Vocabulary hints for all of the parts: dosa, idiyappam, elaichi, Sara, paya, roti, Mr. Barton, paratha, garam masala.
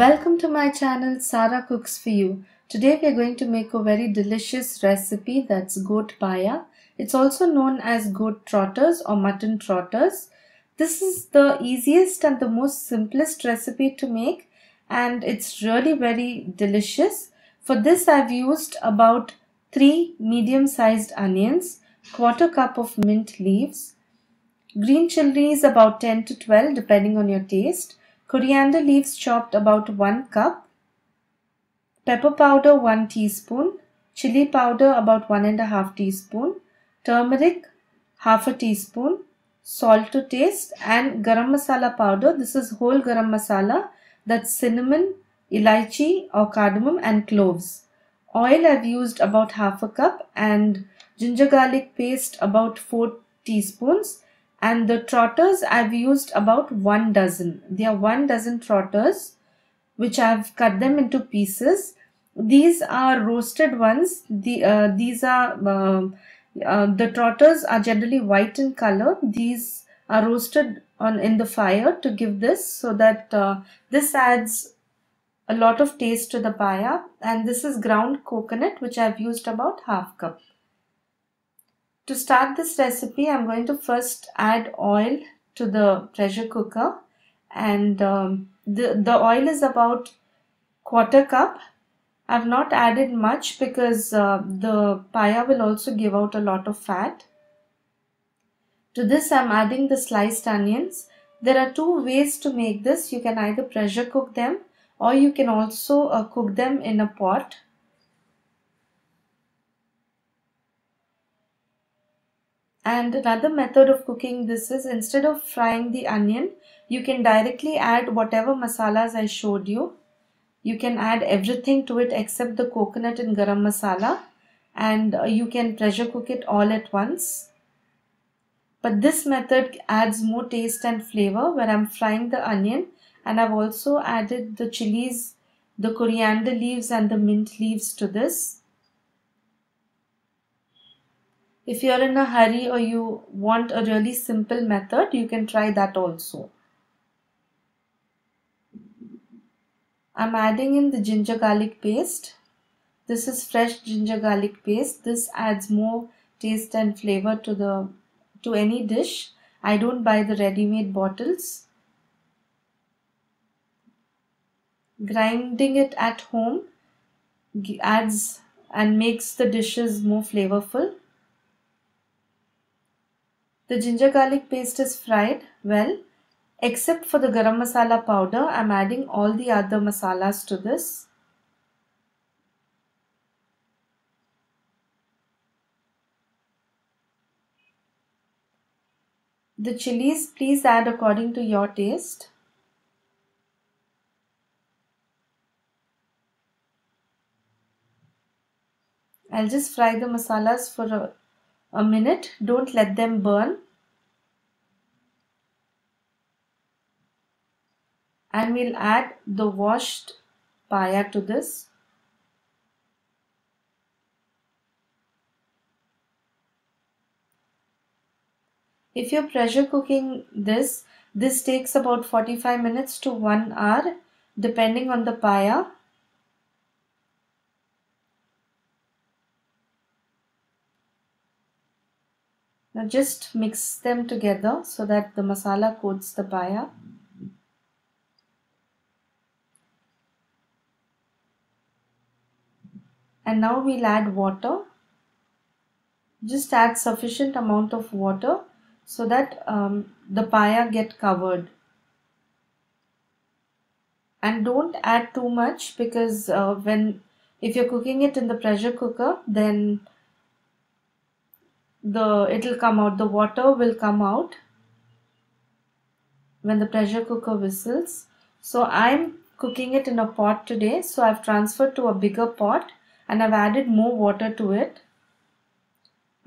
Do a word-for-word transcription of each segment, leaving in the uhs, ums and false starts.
Welcome to my channel Sara Cooks For You. Today we are going to make a very delicious recipe, that's goat paya. It's also known as goat trotters or mutton trotters. This is the easiest and the most simplest recipe to make, and it's really very delicious. For this I've used about three medium-sized onions, quarter cup of mint leaves, green chilies about ten to twelve depending on your taste, coriander leaves chopped about one cup, pepper powder one teaspoon, chili powder about one and a half teaspoon, turmeric half a teaspoon, salt to taste, and garam masala powder. This is whole garam masala, that's cinnamon, elaichi or cardamom, and cloves. Oil I've used about half a cup, and ginger garlic paste about four teaspoons. And the trotters I've used about one dozen. They are one dozen trotters, which I've cut them into pieces. These are roasted ones. The uh, these are uh, uh, the trotters are generally white in color. These are roasted on in the fire to give this, so that uh, this adds a lot of taste to the paya. And this is ground coconut, which I've used about half cup. To start this recipe, I'm going to first add oil to the pressure cooker, and um, the, the oil is about quarter cup. I've not added much because uh, the paya will also give out a lot of fat. To this I'm adding the sliced onions. There are two ways to make this. You can either pressure cook them, or you can also uh, cook them in a pot. And another method of cooking this is, instead of frying the onion, you can directly add whatever masalas I showed you. You can add everything to it except the coconut and garam masala, and you can pressure cook it all at once. But this method adds more taste and flavor, where I'm frying the onion, and I've also added the chilies, the coriander leaves and the mint leaves to this. If you are in a hurry or you want a really simple method, you can try that also. I'm adding in the ginger garlic paste. This is fresh ginger garlic paste. This adds more taste and flavor to the to any dish. I don't buy the ready-made bottles. Grinding it at home adds and makes the dishes more flavorful. The ginger garlic paste is fried well. Except for the garam masala powder, I'm adding all the other masalas to this. The chilies please add according to your taste. I'll just fry the masalas for a A minute. Don't let them burn. And we'll add the washed paya to this. If you're pressure cooking this, this takes about forty-five minutes to one hour depending on the paya. Now just mix them together so that the masala coats the paya. And now we'll add water. Just add sufficient amount of water so that um, the paya get covered. And don't add too much, because uh, when if you're cooking it in the pressure cooker, then The it'll come out, the water will come out when the pressure cooker whistles. So I'm cooking it in a pot today, so I've transferred to a bigger pot and I've added more water to it.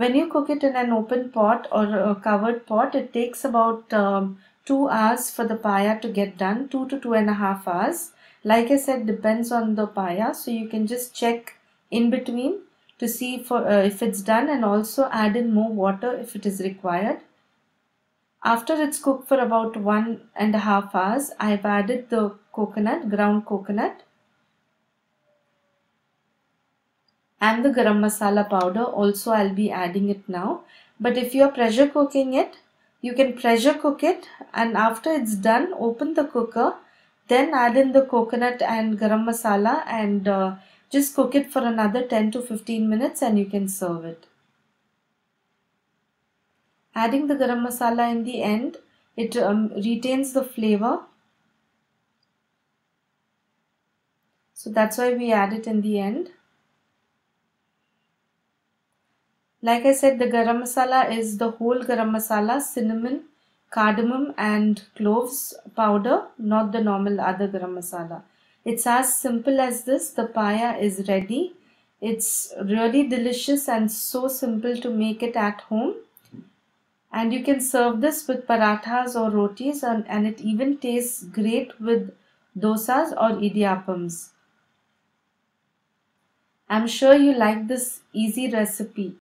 When you cook it in an open pot or a covered pot, it takes about um, two hours for the paya to get done, two to two and a half hours. Like I said, depends on the paya, so you can just check in between to see for uh, if it's done, and also add in more water if it is required. After it's cooked for about one and a half hours, I have added the coconut, ground coconut, and the garam masala powder also I'll be adding it now. But if you're pressure cooking it, you can pressure cook it, and after it's done, open the cooker, then add in the coconut and garam masala and uh, just cook it for another ten to fifteen minutes and you can serve it. Adding the garam masala in the end, it um, retains the flavor. So that's why we add it in the end. Like I said, the garam masala is the whole garam masala, cinnamon, cardamom and cloves powder, not the normal other garam masala. It's as simple as this. The paya is ready. It's really delicious and so simple to make it at home. And you can serve this with parathas or rotis, and, and it even tastes great with dosas or idiyappams. I'm sure you like this easy recipe.